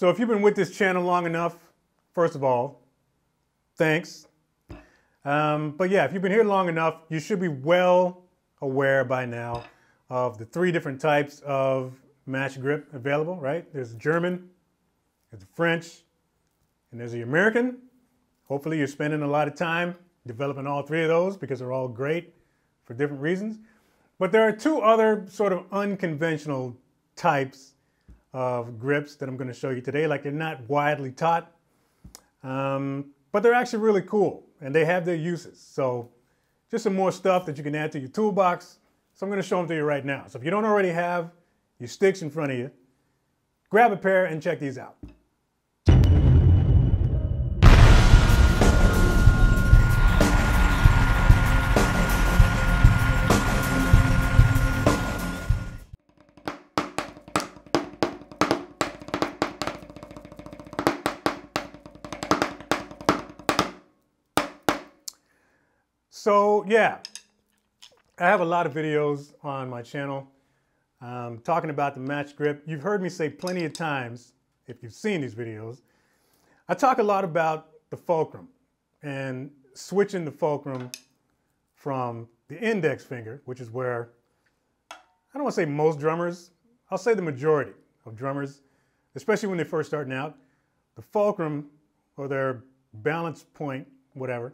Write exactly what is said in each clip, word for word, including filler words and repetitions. So if you've been with this channel long enough, first of all, thanks. Um, but yeah, if you've been here long enough, you should be well aware by now of the three different types of match grip available, right? There's the German, there's the French, and there's the American. Hopefully you're spending a lot of time developing all three of those because they're all great for different reasons. But there are two other sort of unconventional types of grips that I'm going to show you today. Like, they're not widely taught, um, but they're actually really cool and they have their uses. So just some more stuff that you can add to your toolbox. So I'm going to show them to you right now. So if you don't already have your sticks in front of you, grab a pair and check these out. So yeah, I have a lot of videos on my channel um, talking about the match grip. You've heard me say plenty of times, if you've seen these videos, I talk a lot about the fulcrum and switching the fulcrum from the index finger, which is where, I don't want to say most drummers, I'll say the majority of drummers, especially when they're first starting out, the fulcrum or their balance point, whatever,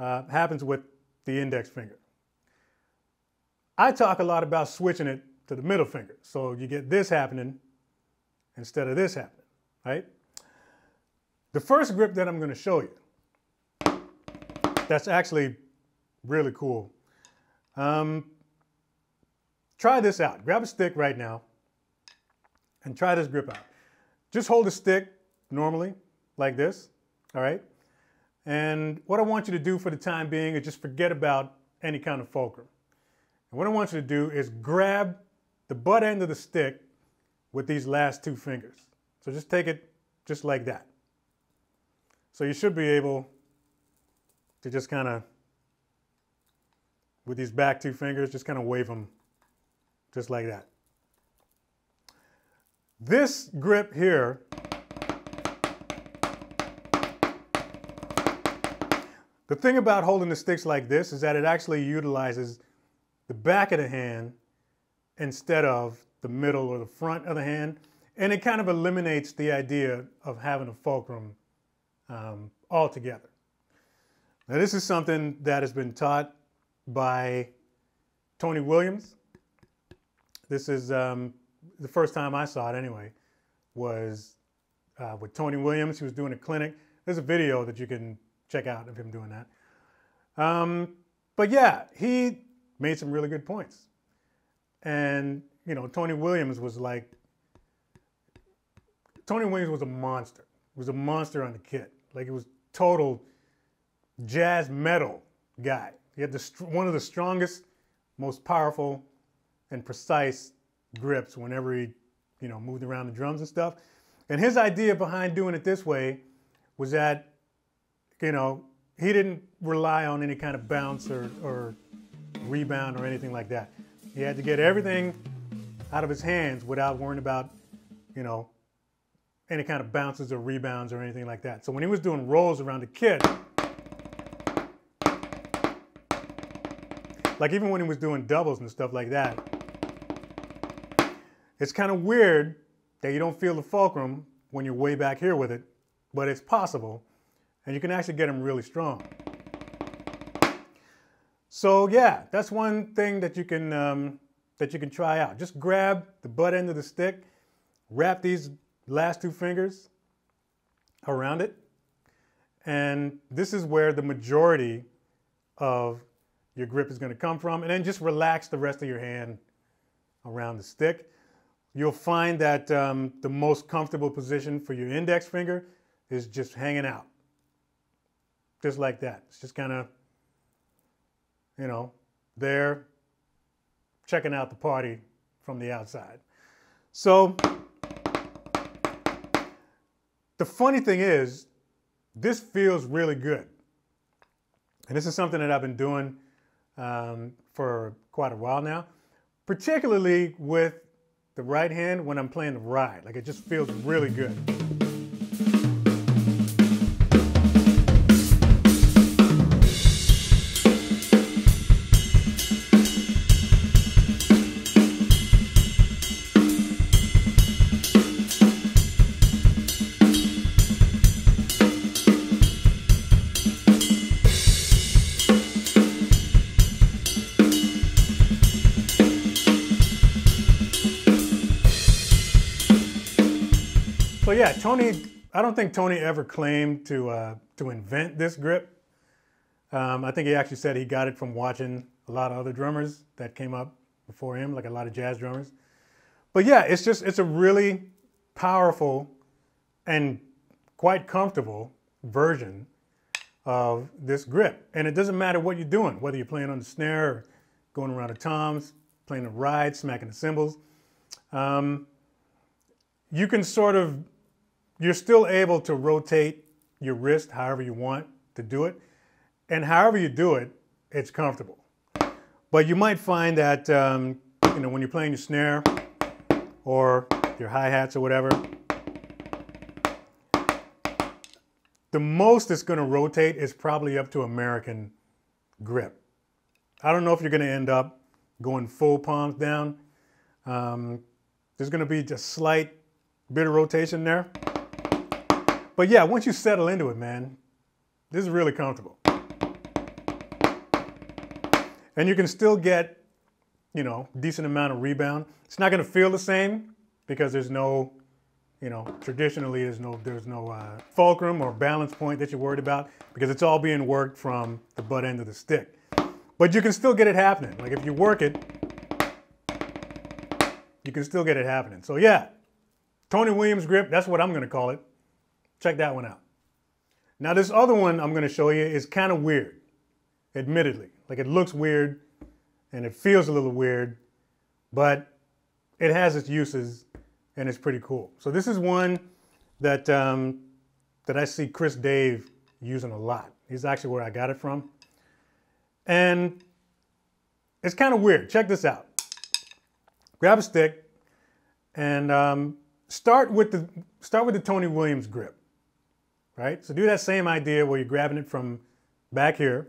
Uh, happens with the index finger. I talk a lot about switching it to the middle finger, so you get this happening instead of this happening, right? The first grip that I'm going to show you, that's actually really cool. Um, try this out. Grab a stick right now and try this grip out. Just hold the stick normally like this, all right? And what I want you to do for the time being is just forget about any kind of fulcrum. And what I want you to do is grab the butt end of the stick with these last two fingers. So just take it just like that. So you should be able to just kind of, with these back two fingers, just kind of wave them just like that. This grip here, the thing about holding the sticks like this is that it actually utilizes the back of the hand instead of the middle or the front of the hand, and it kind of eliminates the idea of having a fulcrum um, altogether. Now, this is something that has been taught by Tony Williams. This is um, the first time I saw it anyway, was uh, with Tony Williams. He was doing a clinic. There's a video that you can check out of him doing that. Um, but yeah, he made some really good points. And, you know, Tony Williams was like, Tony Williams was a monster. He was a monster on the kit. Like, he was total jazz metal guy. He had the, one of the strongest, most powerful and precise grips whenever he, you know, moved around the drums and stuff. And his idea behind doing it this way was that, you know, he didn't rely on any kind of bounce or, or rebound or anything like that. He had to get everything out of his hands without worrying about, you know, any kind of bounces or rebounds or anything like that. So when he was doing rolls around the kit, like even when he was doing doubles and stuff like that, it's kind of weird that you don't feel the fulcrum when you're way back here with it, but it's possible. And you can actually get them really strong. So yeah, that's one thing that you can um, that you can try out. Just grab the butt end of the stick, wrap these last two fingers around it, and this is where the majority of your grip is going to come from. And then just relax the rest of your hand around the stick. You'll find that um, the most comfortable position for your index finger is just hanging out. Just like that. It's just kind of, you know, there, checking out the party from the outside. So the funny thing is, this feels really good. And this is something that I've been doing um, for quite a while now, particularly with the right hand when I'm playing the ride. Like, it just feels really good. So yeah, Tony, I don't think Tony ever claimed to, uh, to invent this grip. Um, I think he actually said he got it from watching a lot of other drummers that came up before him, like a lot of jazz drummers. But yeah, it's just, it's a really powerful and quite comfortable version of this grip. And it doesn't matter what you're doing, whether you're playing on the snare, or going around the toms, playing the ride, smacking the cymbals. Um, you can sort of, you're still able to rotate your wrist however you want to do it. And however you do it, it's comfortable. But you might find that um, you know, when you're playing your snare or your hi-hats or whatever, the most it's gonna rotate is probably up to American grip. I don't know if you're gonna end up going full palms down. Um, there's gonna be just slight bit of rotation there. But yeah, once you settle into it, man, this is really comfortable. And you can still get, you know, decent amount of rebound. It's not going to feel the same because there's no, you know, traditionally there's no, there's no uh, fulcrum or balance point that you're worried about because it's all being worked from the butt end of the stick. But you can still get it happening. Like if you work it, you can still get it happening. So yeah, Tony Williams grip, that's what I'm going to call it. Check that one out. Now this other one I'm gonna show you is kind of weird, admittedly. Like it looks weird and it feels a little weird, but it has its uses and it's pretty cool. So this is one that, um, that I see Chris Dave using a lot. He's actually where I got it from. And it's kind of weird, check this out. Grab a stick and um, start with the, start with the Tony Williams grip. Right? So do that same idea where you're grabbing it from back here,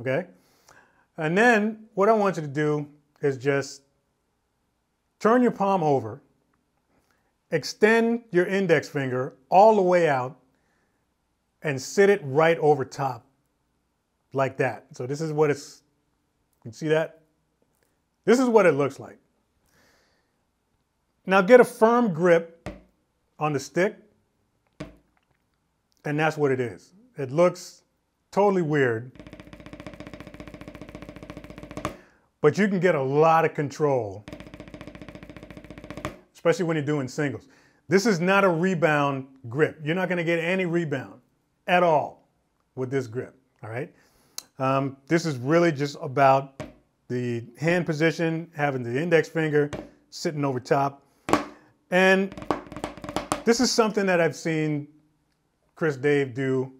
okay? And then what I want you to do is just turn your palm over, extend your index finger all the way out, and sit it right over top like that. So this is what it's, you can see that? This is what it looks like. Now get a firm grip on the stick, and that's what it is. It looks totally weird, but you can get a lot of control, especially when you're doing singles. This is not a rebound grip. You're not gonna get any rebound at all with this grip, all right? Um, this is really just about the hand position, having the index finger sitting over top. And this is something that I've seen Chris Dave do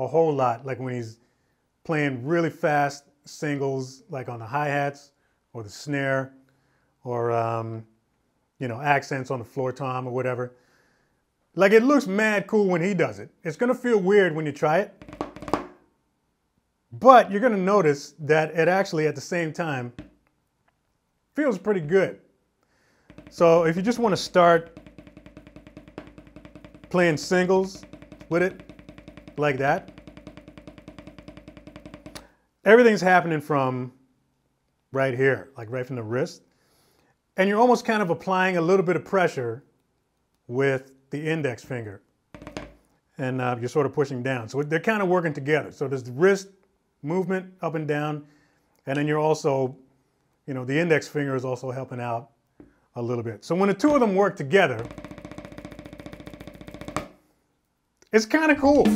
a whole lot, like when he's playing really fast singles, like on the hi-hats or the snare or, um, you know, accents on the floor tom or whatever. Like it looks mad cool when he does it. It's gonna feel weird when you try it, but you're gonna notice that it actually at the same time feels pretty good. So if you just wanna start playing singles with it like that, everything's happening from right here, like right from the wrist, and you're almost kind of applying a little bit of pressure with the index finger, and uh, you're sort of pushing down, so they're kind of working together. So there's the wrist movement up and down, and then you're also, you know, the index finger is also helping out a little bit. So when the two of them work together, it's kind of cool.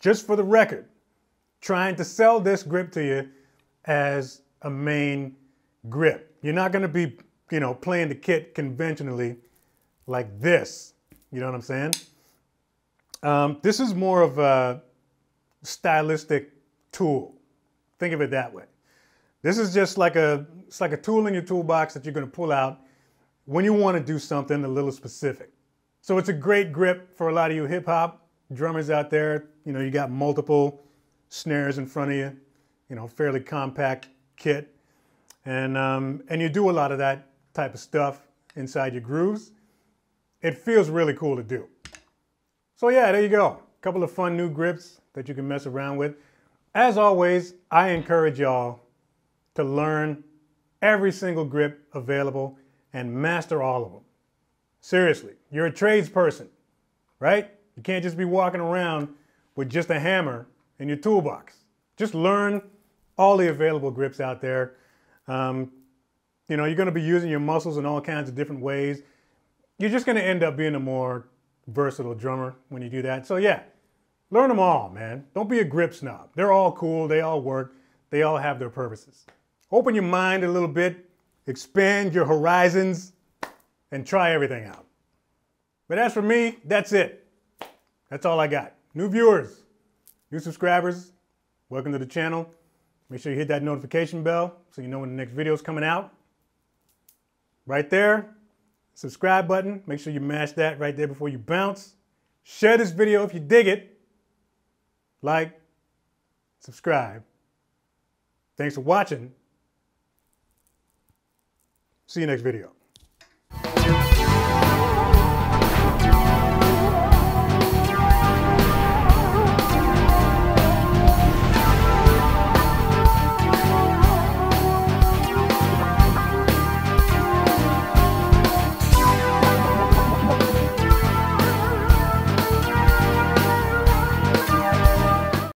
just for the record, trying to sell this grip to you as a main grip. You're not gonna be, you know, playing the kit conventionally like this. You know what I'm saying? Um, this is more of a stylistic tool. Think of it that way. This is just like a, it's like a tool in your toolbox that you're gonna pull out when you wanna do something a little specific. So it's a great grip for a lot of you hip hop drummers out there. You know, you got multiple snares in front of you, you know, fairly compact kit. And, um, and you do a lot of that type of stuff inside your grooves. It feels really cool to do. So yeah, there you go. A couple of fun new grips that you can mess around with. As always, I encourage y'all to learn every single grip available and master all of them. Seriously, you're a tradesperson, right? You can't just be walking around with just a hammer in your toolbox. Just learn all the available grips out there. Um, you know, you're gonna be using your muscles in all kinds of different ways. You're just gonna end up being a more versatile drummer when you do that. So yeah, learn them all, man. Don't be a grip snob. They're all cool, they all work, they all have their purposes. Open your mind a little bit, expand your horizons, and try everything out. But as for me, that's it. That's all I got. New viewers, new subscribers, welcome to the channel. Make sure you hit that notification bell so you know when the next video is coming out. Right there, subscribe button. Make sure you mash that right there before you bounce. Share this video if you dig it. Like, subscribe. Thanks for watching. See you next video.